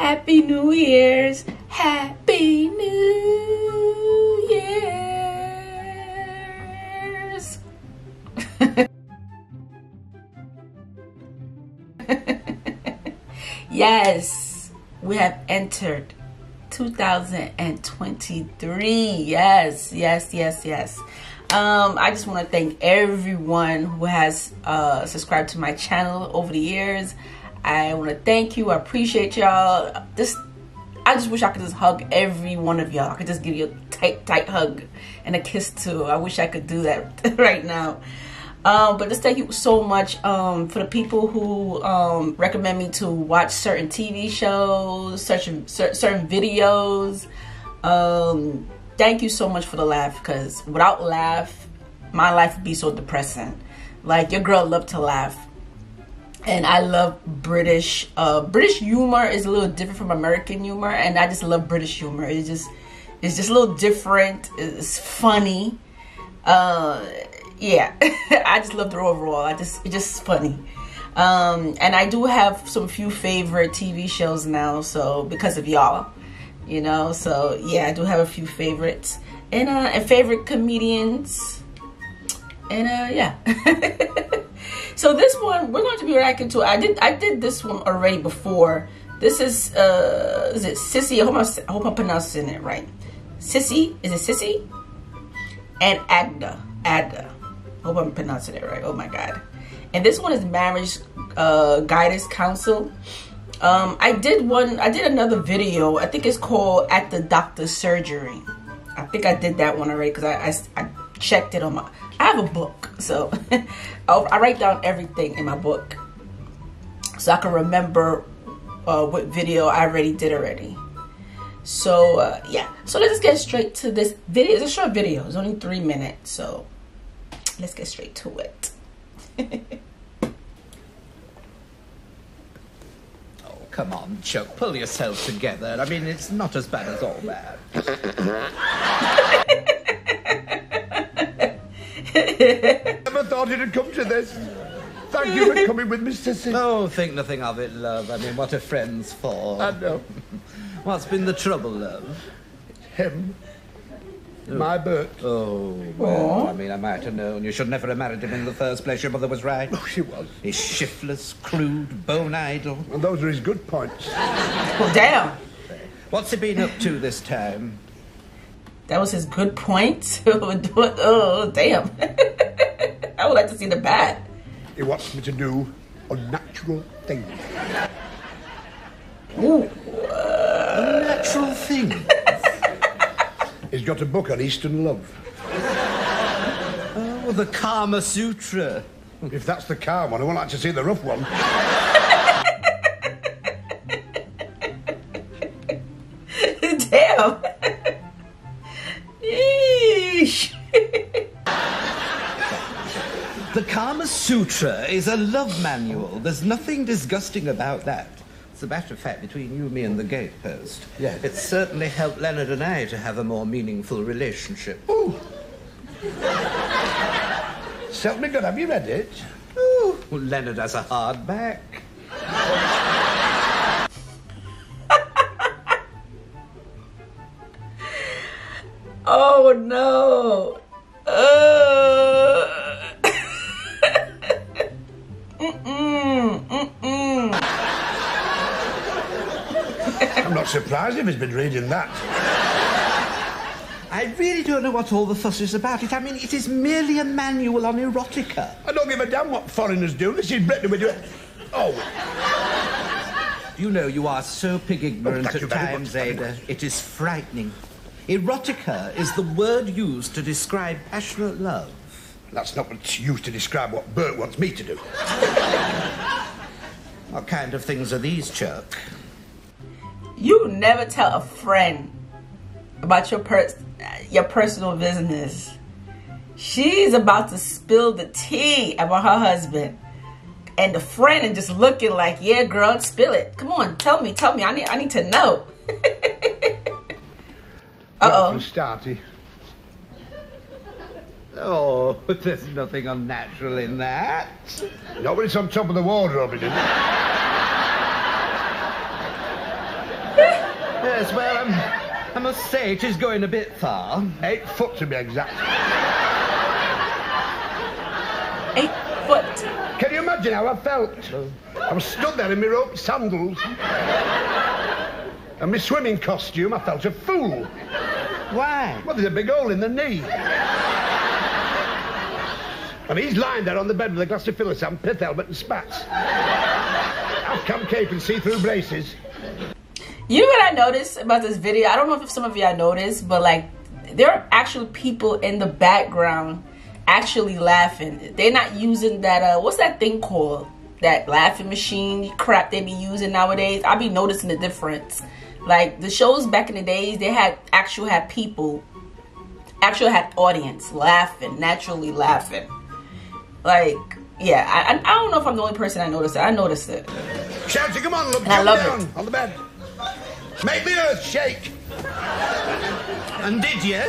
Happy New Year's! Happy New Year's! Yes, we have entered 2023. Yes. I just want to thank everyone who has subscribed to my channel over the years. I want to thank you. I appreciate y'all. I just wish I could just hug every one of y'all. I could just give you a tight hug and a kiss too. I wish I could do that right now. But just thank you so much for the people who recommend me to watch certain TV shows, certain videos. Thank you so much for the laugh, because without laugh, my life would be so depressing. Like, your girl loved to laugh, and I love British. British humor is a little different from American humor, and I just love British humor. It's just a little different. It's funny. Yeah, I just love the overall. It's just funny. And I do have some few favorite TV shows now, so because of y'all. You know, so yeah, I do have a few favorites and favorite comedians, and yeah. So this one we're going to be reacting to. I did this one already before. This is it Cissie? I hope I'm pronouncing it right. Cissie, is it Cissie? And Ada. Hope I'm pronouncing it right. Oh my God! And this one is Marriage Guidance Council. I did another video. I think it's called At the Doctor's Surgery. I think I did that one already because I checked it on my, I have a book. So I write down everything in my book so I can remember what video I already did. So yeah, so let's just get straight to this video. It's a short video. It's only 3 minutes. So let's get straight to it. Come on, Chuck, pull yourself together. I mean, it's not as bad as all that. Never thought it'd come to this. Thank you for coming with me, Cissie. Oh, think nothing of it, love. I mean, what are friends for? I know. What's been the trouble, love? Him. Oh. My Bert. Oh, well, I mean, I might have known. You should never have married him in the first place. Your mother was right. Oh, she was. He's shiftless, crude, bone idle. And well, those are his good points. Well, damn. What's he been up to this time? That was his good points? Oh, damn. I would like to see the bad. He wants me to do unnatural things. Ooh. Unnatural things? He's got a book on Eastern love. Oh, the Kama Sutra. If that's the calm one, I won't like to see the rough one. Damn. Yeesh. The Kama Sutra is a love manual. There's nothing disgusting about that. As a matter of fact, between you, me and the gatepost, yes, it certainly helped Leonard and I to have a more meaningful relationship. Ooh. Certainly good. Have you read it? Ooh. Well, Leonard has a hard back. Oh, no. I'm not surprised if he's been reading that. I really don't know what all the fuss is about it. I mean, it is merely a manual on erotica. I don't give a damn what foreigners do. This is Britain, we do it. Oh. You know, you are so pig ignorant at times, Ada. It is frightening. Erotica is the word used to describe passionate love. That's not what's used to describe what Bert wants me to do. What kind of things are these, Chuck? You never tell a friend about your personal business. She's about to spill the tea about her husband, and the friend is just looking like, "Yeah, girl, spill it. Come on, tell me. I need to know." Uh oh. Starty. Oh, but there's nothing unnatural in that. Nobody's on top of the wardrobe, isn't it? Yes, well, I must say it is going a bit far. 8 foot to be exact. 8 foot. Can you imagine how I felt? No. I was stood there in my rope sandals. And my swimming costume, I felt a fool. Why? Well, there's a big hole in the knee. And he's lying there on the bed with a glass of Philosam, pith helmet and spats. Outcome cape and see-through braces. You know what I noticed about this video? I don't know if some of y'all noticed, but like, there are actual people in the background actually laughing. They're not using that, what's that thing called? That laughing machine crap they be using nowadays. I be noticing the difference. Like, the shows back in the days, they had people, had audience laughing, naturally laughing. Like, yeah, I don't know if I'm the only person I noticed it. I noticed it. Shouty, come on, look, and I love down it. On the bed. Make the earth shake. And did you?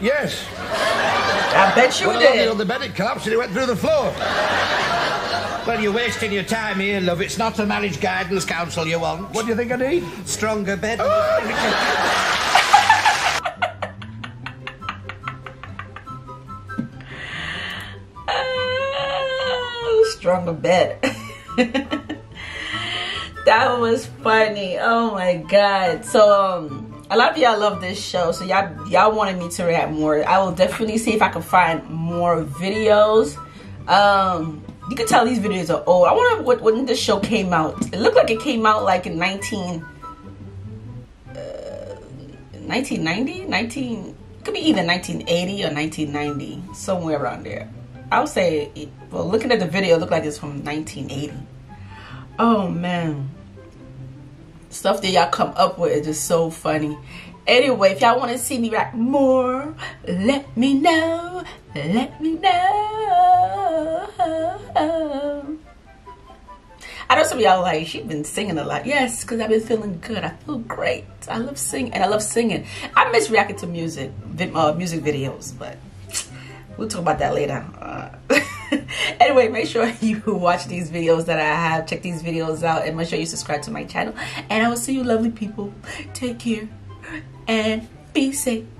Yes. I bet you did. On the bed, it collapsed and it went through the floor. Well, you're wasting your time here, love. It's not the Marriage Guidance Council you want. What do you think I need? Stronger bed. Stronger bed. That was funny. Oh my god. So a lot of y'all love this show, so y'all wanted me to react more. I will definitely see if I can find more videos. You can tell these videos are old. I wonder when this show came out. It looked like it came out like in 1990, it could be either 1980 or 1990, somewhere around there. I would say, well, looking at the video, it looked like it's from 1980. Oh man, stuff that y'all come up with is just so funny. Anyway, if y'all want to see me react more, let me know. Let me know. I know some of y'all like, she's been singing a lot. Yes, because I've been feeling good. I feel great. I love singing, and I love singing. I miss reacting to music, music videos, but we'll talk about that later. Anyway, make sure you watch these videos that I have. Check these videos out, and make sure you subscribe to my channel. And I will see you lovely people. Take care. And be safe.